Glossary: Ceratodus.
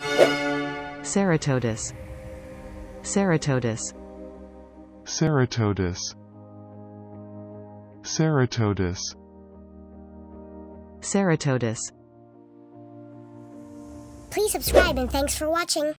Ceratodus. Ceratodus. Ceratodus. Ceratodus. Ceratodus. Please subscribe and thanks for watching.